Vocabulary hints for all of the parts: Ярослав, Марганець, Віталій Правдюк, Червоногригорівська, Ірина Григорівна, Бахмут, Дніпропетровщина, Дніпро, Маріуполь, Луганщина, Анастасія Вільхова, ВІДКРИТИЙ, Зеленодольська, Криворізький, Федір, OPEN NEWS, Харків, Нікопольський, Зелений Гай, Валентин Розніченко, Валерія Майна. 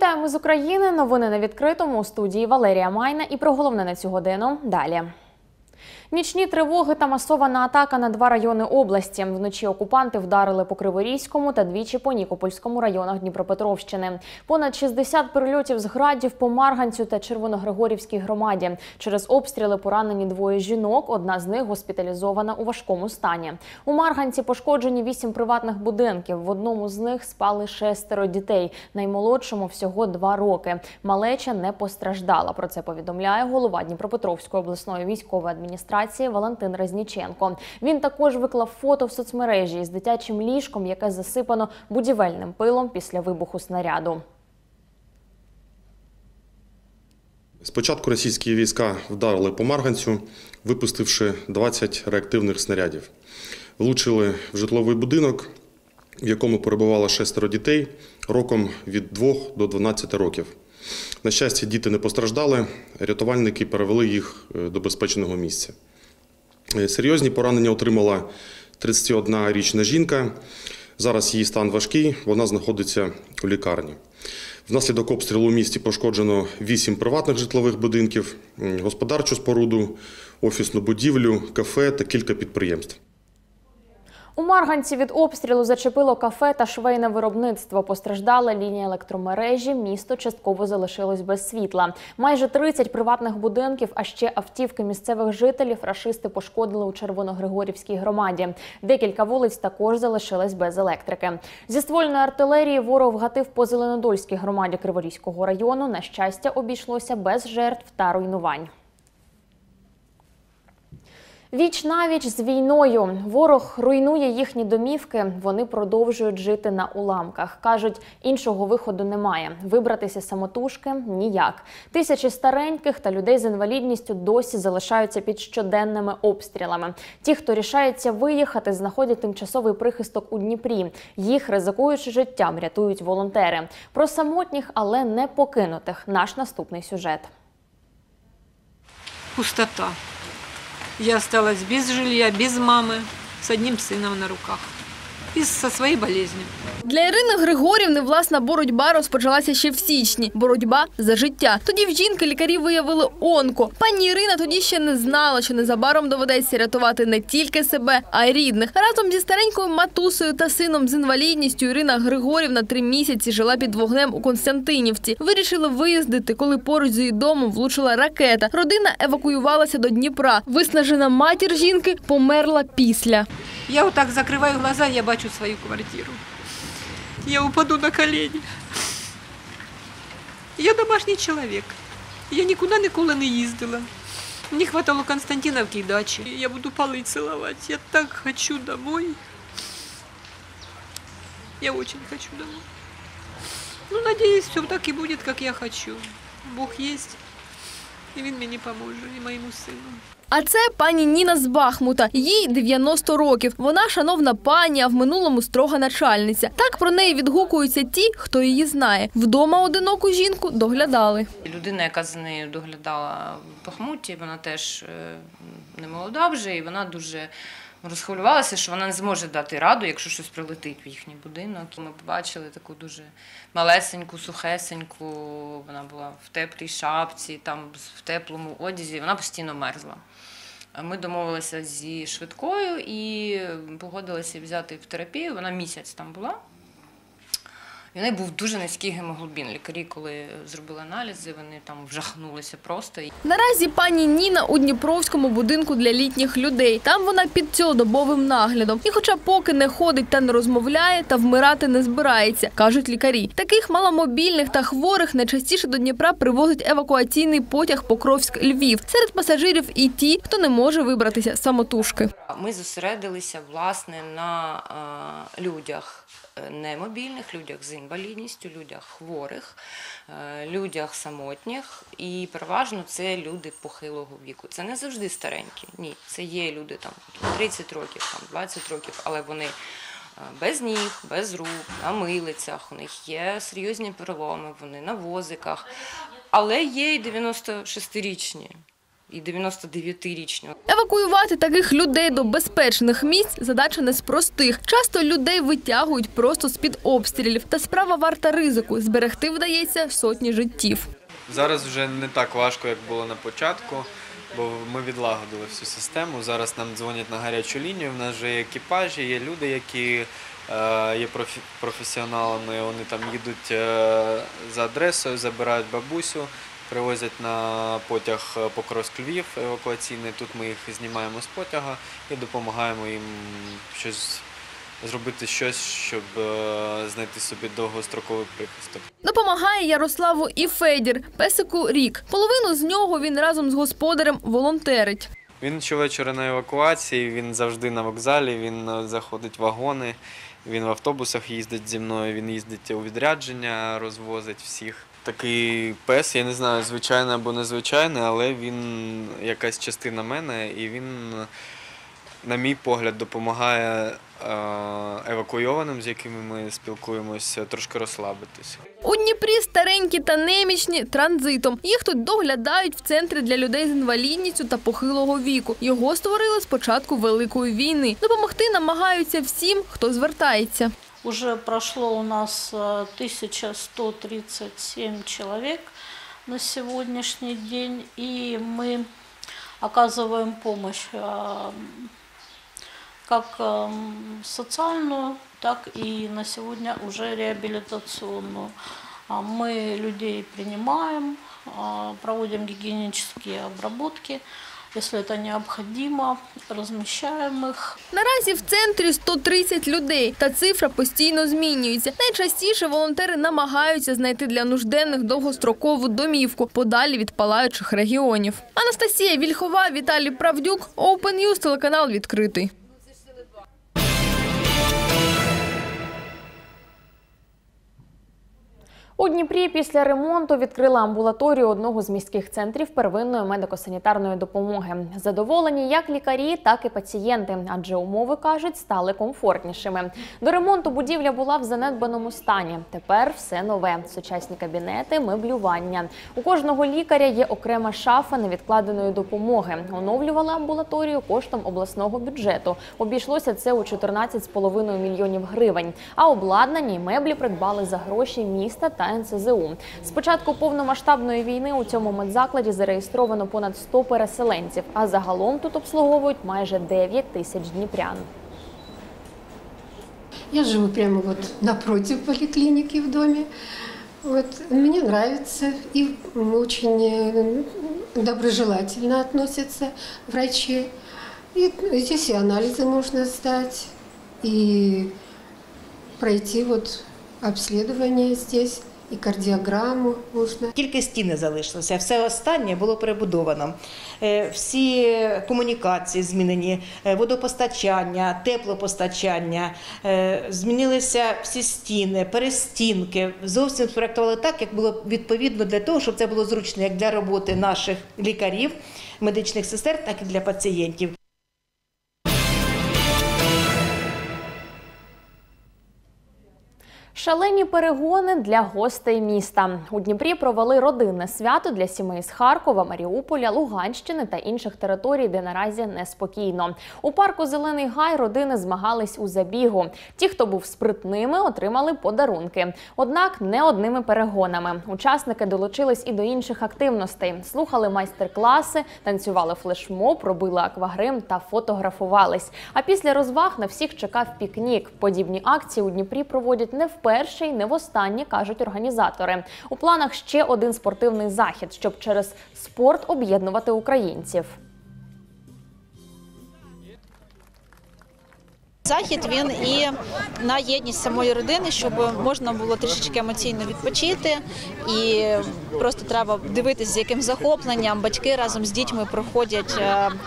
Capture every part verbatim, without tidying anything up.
Вітаємо з України. Новини на відкритому. У студії Валерія Майна. І про головне на цю годину далі. Нічні тривоги та масована атака на два райони області. Вночі окупанти вдарили по Криворізькому та двічі по Нікопольському районах Дніпропетровщини. Понад шістдесят прильотів з градів по Марганцю та Червоногригорівській громаді. Через обстріли поранені двоє жінок, одна з них госпіталізована у важкому стані. У Марганці пошкоджені вісім приватних будинків. В одному з них спали шестеро дітей. Наймолодшому всього два роки. Малеча не постраждала. Про це повідомляє голова Дніпропетровської обласної військової адміністрації Валентин Розніченко. Він також виклав фото в соцмережі із дитячим ліжком, яке засипано будівельним пилом після вибуху снаряду. Спочатку російські війська вдарили по Марганцю, випустивши двадцять реактивних снарядів. Влучили в житловий будинок, в якому перебувало шестеро дітей роком від двох до дванадцяти років. На щастя, діти не постраждали, рятувальники перевели їх до безпечного місця. Серйозні поранення отримала тридцятиоднарічна жінка. Зараз її стан важкий, вона знаходиться у лікарні. Внаслідок обстрілу у місті пошкоджено вісім приватних житлових будинків, господарчу споруду, офісну будівлю, кафе та кілька підприємств. У Марганці від обстрілу зачепило кафе та швейне виробництво. Постраждала лінія електромережі, місто частково залишилось без світла. Майже тридцять приватних будинків, а ще автівки місцевих жителів рашисти пошкодили у Червоногригорівській громаді. Декілька вулиць також залишились без електрики. Зі ствольної артилерії ворог гатив по Зеленодольській громаді Криворізького району. На щастя, обійшлося без жертв та руйнувань. Віч-навіч з війною. Ворог руйнує їхні домівки, вони продовжують жити на уламках. Кажуть, іншого виходу немає. Вибратися самотужки – ніяк. Тисячі стареньких та людей з інвалідністю досі залишаються під щоденними обстрілами. Ті, хто рішається виїхати, знаходять тимчасовий прихисток у Дніпрі. Їх, ризикуючи життям, рятують волонтери. Про самотніх, але не покинутих – наш наступний сюжет. Пустота. Я осталась без жилья, без мамы, с одним сыном на руках. І зі своєю болезнью. Для Ірини Григорівни власна боротьба розпочалася ще в січні. Боротьба за життя. Тоді в жінки лікарі виявили онко. Пані Ірина тоді ще не знала, що незабаром доведеться рятувати не тільки себе, а й рідних. Разом зі старенькою матусею та сином з інвалідністю Ірина Григорівна три місяці жила під вогнем у Константинівці. Вирішили виїздити, коли поруч з її домом влучила ракета. Родина евакуювалася до Дніпра. Виснажена матір жінки померла після. Я отак закриваю глаза, я бачу свою квартиру. Я упаду на колени. Я домашній чоловік. Я нікуди ніколи не їздила. Мені хватало Константинівки і дачі. Я буду пали цілувати. Я так хочу домой. Я дуже хочу домой. Ну, надіюсь, все так і буде, як я хочу. Бог є, і він мені поможе, і моєму сину. А це пані Ніна з Бахмута. Їй дев'яносто років. Вона шановна пані, а в минулому строга начальниця. Так про неї відгукуються ті, хто її знає. Вдома одиноку жінку доглядали. Людина, яка за нею доглядала в Бахмуті, вона теж не молода вже, і вона дуже розхвилювалася, що вона не зможе дати раду, якщо щось прилетить в їхній будинок. Ми побачили таку дуже малесеньку, сухесеньку, вона була в теплій шапці, там в теплому одязі, вона постійно мерзла. Ми домовилися зі швидкою і погодилися взяти в терапію, вона місяць там була. І в неї був дуже низький гемоглобін. Лікарі, коли зробили аналізи, вони там вжахнулися просто. Наразі пані Ніна у Дніпровському будинку для літніх людей. Там вона під цілодобовим наглядом. І хоча поки не ходить та не розмовляє, та вмирати не збирається, кажуть лікарі. Таких маломобільних та хворих найчастіше до Дніпра привозить евакуаційний потяг Покровськ-Львів. Серед пасажирів і ті, хто не може вибратися самотужки. Ми зосередилися, власне, на е, людях. Немобільних, людях з інвалідністю, людях хворих, людях самотніх. І переважно це люди похилого віку. Це не завжди старенькі, ні. Це є люди там тридцять років, там двадцять років, але вони без ніг, без рук, на милицях, у них є серйозні переломи, вони на возиках. Але є і дев'яностошестирічні і дев'яносто дев'ятирічного. Евакуювати таких людей до безпечних місць – задача не з простих. Часто людей витягують просто з-під обстрілів. Та справа варта ризику – зберегти вдається сотні життів. Зараз вже не так важко, як було на початку, бо ми відлагодили всю систему. Зараз нам дзвонять на гарячу лінію, в нас вже є екіпажі, є люди, які є професіоналами, вони там їдуть за адресою, забирають бабусю, привозять на потяг Покровськ-Львів евакуаційний, тут ми їх знімаємо з потяга і допомагаємо їм щось зробити щось, щоб знайти собі довгостроковий прихисток. Допомагає Ярославу і Федір, песику рік. Половину з нього він разом з господарем волонтерить. Він щовечора на евакуації, він завжди на вокзалі, він заходить в вагони, він в автобусах їздить зі мною, він їздить у відрядження, розвозить всіх. Такий пес, я не знаю, звичайний або незвичайний, але він якась частина мене, і він, на мій погляд, допомагає евакуйованим, з якими ми спілкуємося, трошки розслабитися. У Дніпрі старенькі та немічні транзитом. Їх тут доглядають в центрі для людей з інвалідністю та похилого віку. Його створили з початку Великої війни. Допомогти намагаються всім, хто звертається. Уже пройшло у нас тысяча сто тридцать семь человек на сегодняшний день, и мы оказываем помощь как социальную, так и на сегодня уже реабилитационную. Мы людей принимаем, проводим гигиенические обработки, якщо це необхідно, розміщаємо їх. Наразі в центрі сто тридцять людей, та цифра постійно змінюється. Найчастіше волонтери намагаються знайти для нужденних довгострокову домівку подалі від палаючих регіонів. Анастасія Вільхова, Віталій Правдюк, Open News, телеканал «Відкритий». У Дніпрі після ремонту відкрила амбулаторію одного з міських центрів первинної медико-санітарної допомоги. Задоволені як лікарі, так і пацієнти, адже умови, кажуть, стали комфортнішими. До ремонту будівля була в занедбаному стані. Тепер все нове – сучасні кабінети, меблювання. У кожного лікаря є окрема шафа невідкладеної допомоги. Оновлювала амбулаторію коштом обласного бюджету. Обійшлося це у чотирнадцять цілих п'ять мільйонів гривень. А обладнання і меблі придбали за гроші міста та ен це зе у. З початку повномасштабної війни у цьому медзакладі зареєстровано понад сто переселенців, а загалом тут обслуговують майже дев'ять тисяч дніпрян. Я живу прямо вот напротив поликлиники в доме. Вот. Мне нравится и очень доброжелательно относятся врачи. И здесь и анализы можно сдать, и пройти вот обследование здесь. І кардіограму можна. Тільки стіни залишилися, все останнє було перебудовано. Всі комунікації змінені, водопостачання, теплопостачання, змінилися всі стіни, перестінки. Зовсім спроектували так, як було відповідно для того, щоб це було зручно як для роботи наших лікарів, медичних сестер, так і для пацієнтів. Шалені перегони для гостей міста. У Дніпрі провели родинне свято для сімей з Харкова, Маріуполя, Луганщини та інших територій, де наразі неспокійно. У парку «Зелений Гай» родини змагались у забігу. Ті, хто був спритними, отримали подарунки. Однак не одними перегонами. Учасники долучились і до інших активностей. Слухали майстер-класи, танцювали флешмоб, робили аквагрим та фотографувались. А після розваг на всіх чекав пікнік. Подібні акції у Дніпрі проводять не вперше. Перші і не востаннє, кажуть організатори. У планах ще один спортивний захід, щоб через спорт об'єднувати українців. Захід він і на єдність самої родини, щоб можна було трішечки емоційно відпочити. І просто треба дивитися, з яким захопленням батьки разом з дітьми проходять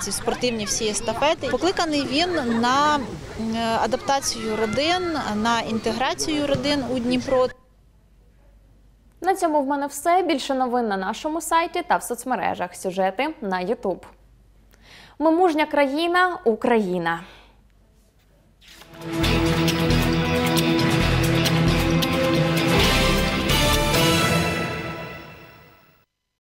ці спортивні всі естафети. Покликаний він на адаптацію родин, на інтеграцію родин у Дніпро. На цьому в мене все. Більше новин на нашому сайті та в соцмережах. Сюжети на ютуб. Ми мужня країна – Україна.